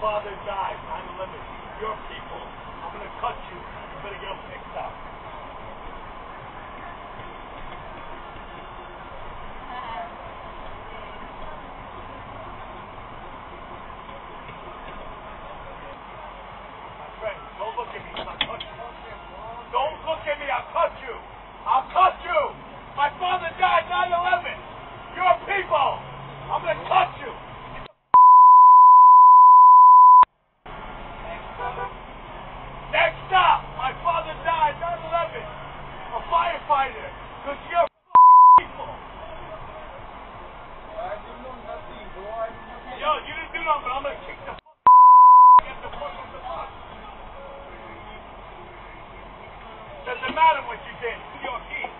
Father died, 9/11. Your people, I'm going to cut you. You better get them fixed up. My friend, don't look at me. I'll cut you. Don't look at me. I'll cut you. I'll cut you. My father died, 9/11. Your people, I'm going to cut you. Doesn't matter what you did. New York Heat.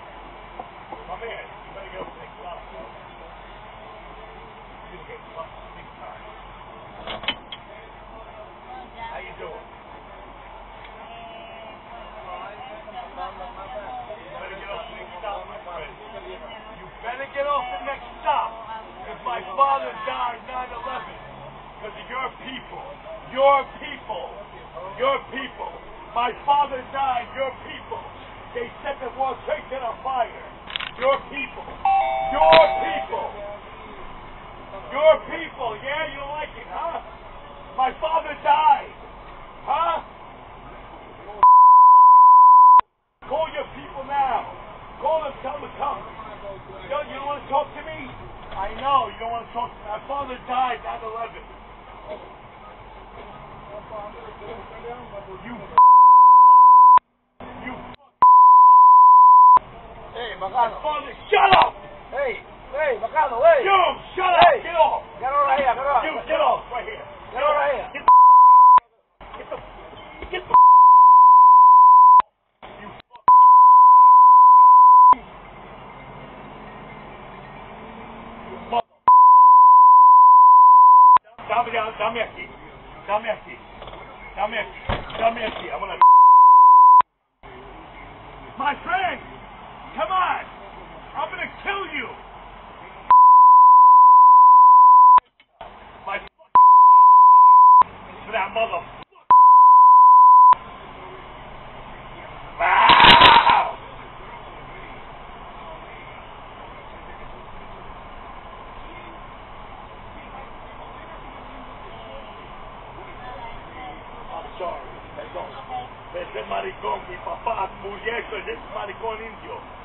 My man, you better go take a lot of stuff. You're gonna get fucked big time. How you doing? You better get off the next stop, my friend. You better get off the next stop. Because my father died 9/11. Because of your people. Your people. Your people. My father died, your people. They set the World Trade Center on fire. Your people. Your people. Your people. Yeah, you don't like it, huh? My father died. Huh? Call your people now. Call them, tell them to come. Yo, you don't want to talk to me? I know you don't want to talk to me. My father died 9/11. You shut up! Hey, Bacano, hey! You, shut up! Hey. Get off! Get on right here, get off! You, get off right here! Get on right here! Get the f*** out of here! Get the f*** out of here! You fucking f***! Dame aquí! I wanna... My friend! Come on! I'm gonna kill you! My fucking father died for that motherfucker! Wow! I'm sorry, perdón. Ese maricón, mi papá, murió, ese maricón indio.